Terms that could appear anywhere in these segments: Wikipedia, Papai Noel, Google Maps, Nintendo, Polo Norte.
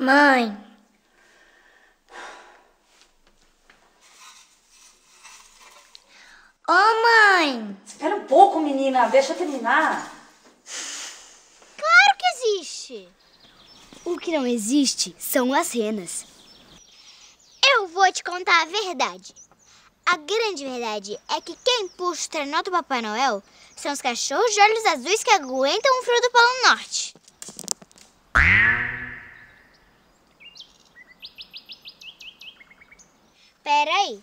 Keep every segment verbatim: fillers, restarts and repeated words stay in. Mãe. Ô, mãe. Espera um pouco, menina. Deixa eu terminar. Claro que existe. O que não existe são as renas. Eu vou te contar a verdade. A grande verdade é que quem puxa o trenó do Papai Noel são os cachorros de olhos azuis que aguentam o frio do Polo Norte. Peraí.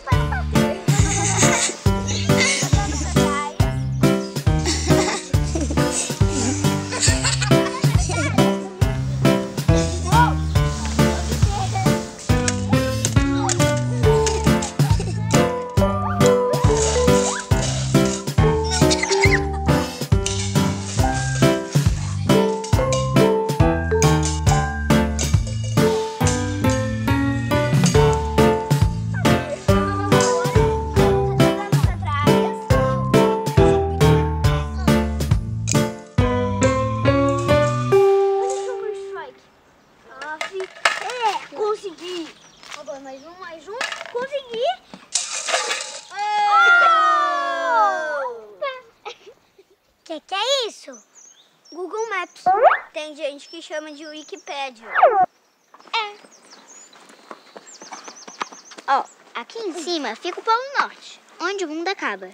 papai. Que que é isso? Google Maps. Tem gente que chama de Wikipedia. É. Ó, aqui em cima fica o Polo Norte, onde o mundo acaba.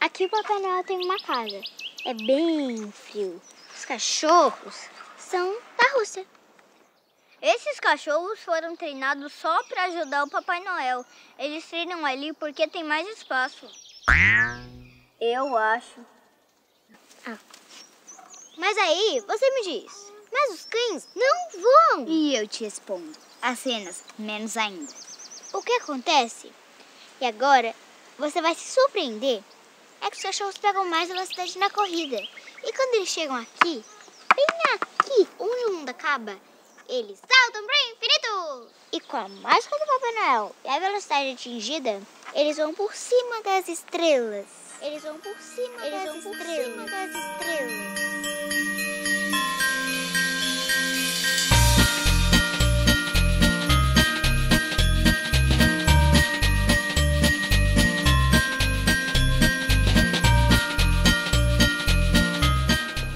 Aqui o Papai Noel tem uma casa. É bem frio. Os cachorros são da Rússia. Esses cachorros foram treinados só para ajudar o Papai Noel. Eles treinam ali porque tem mais espaço. Eu acho. Ah. Mas aí, você me diz, mas os cães não voam. E eu te respondo, as renas menos ainda. O que acontece, e agora você vai se surpreender, é que os cachorros pegam mais velocidade na corrida. E quando eles chegam aqui, bem aqui, onde o mundo acaba, eles saltam para o infinito. E com a máscara do Papai Noel e a velocidade atingida, eles vão por cima das estrelas. Eles vão por cima das estrelas. Eles vão por cima das estrelas.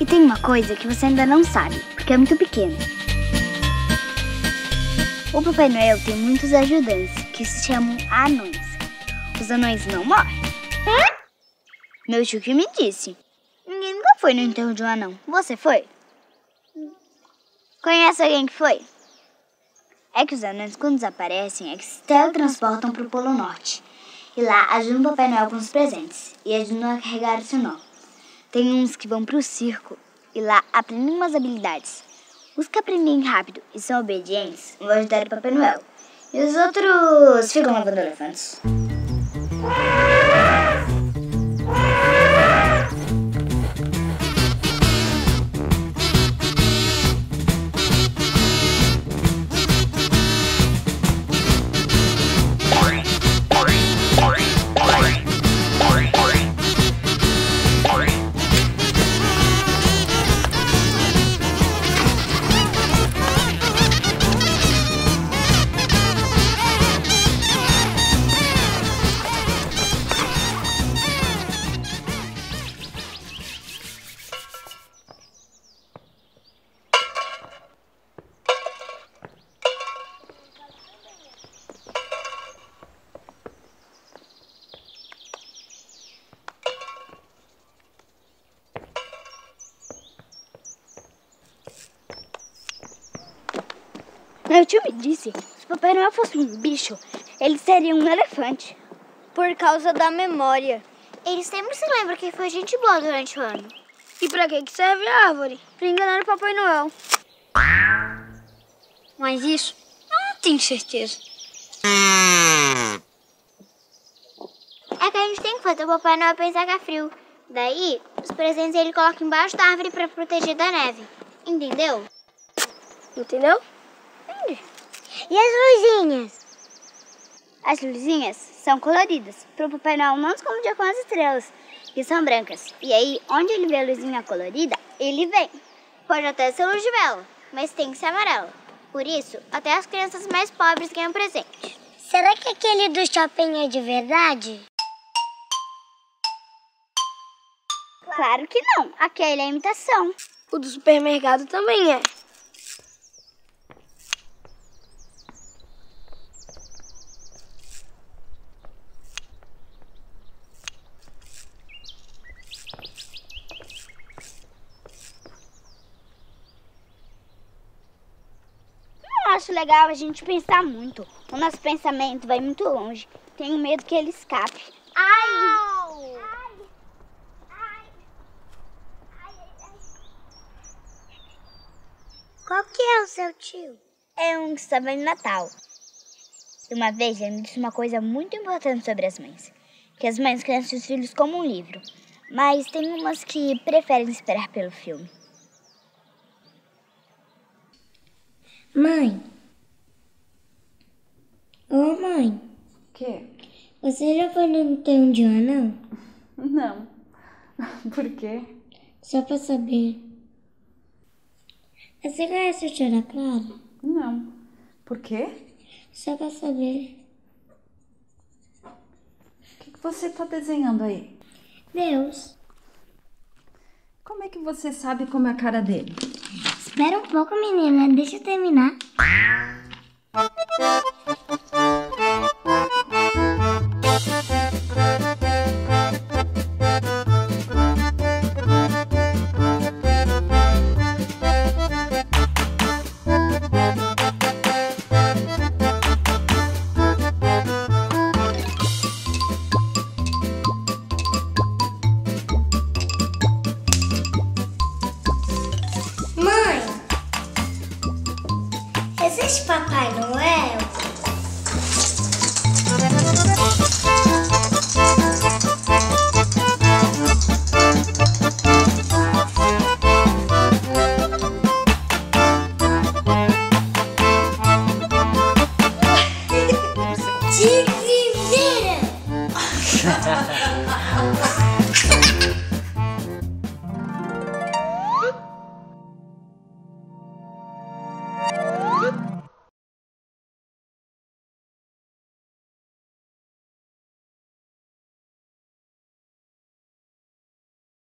E tem uma coisa que você ainda não sabe, porque é muito pequeno. O Papai Noel tem muitos ajudantes, que se chamam anões. Os anões não morrem. Hã? Meu tio que me disse. Ninguém nunca foi no enterro de um anão. Você foi? Hum. Conhece alguém que foi? É que os anões, quando desaparecem, é que se teletransportam para o Polo Norte. E lá ajudam o Papai Noel com os presentes. E ajudam a carregar o trenó. Tem uns que vão para o circo. E lá aprendem umas habilidades. Os que aprendem rápido e são obedientes vão ajudar o Papai Noel. E os outros ficam lavando elefantes. Meu tio me disse, se o Papai Noel fosse um bicho, ele seria um elefante. Por causa da memória. Ele sempre se lembra que foi gente boa durante o ano. E pra que serve a árvore? Pra enganar o Papai Noel. Mas isso, eu não tenho certeza. É que a gente tem que fazer o Papai Noel pensar que é frio. Daí, os presentes ele coloca embaixo da árvore pra proteger da neve. Entendeu? Entendeu? E as luzinhas? As luzinhas são coloridas, para o Papai Noel não se confundir com as estrelas. que são brancas. E aí, onde ele vê a luzinha colorida, ele vem. Pode até ser luz de vela, mas tem que ser amarela. Por isso, até as crianças mais pobres ganham presente. Será que aquele do shopping é de verdade? Claro que não, aquele é imitação. O do supermercado também é. Acho legal a gente pensar muito. O nosso pensamento vai muito longe. Tenho medo que ele escape. Ai! Ai! Ai! Ai! Ai! Qual que é o seu tio? É um que estava no Natal. E uma vez ele me disse uma coisa muito importante sobre as mães. Que as mães criam seus filhos como um livro. Mas tem umas que preferem esperar pelo filme. Mãe. Ô, mãe. O quê? Você já foi no Nintendo de anão? Não. Por quê? Só pra saber. Você conhece o Tio da Clara? Não. Por quê? Só pra saber. O que, que você tá desenhando aí? Deus. Como é que você sabe como é a cara dele? Espera um pouco, menina. Deixa eu terminar. Papai Noel.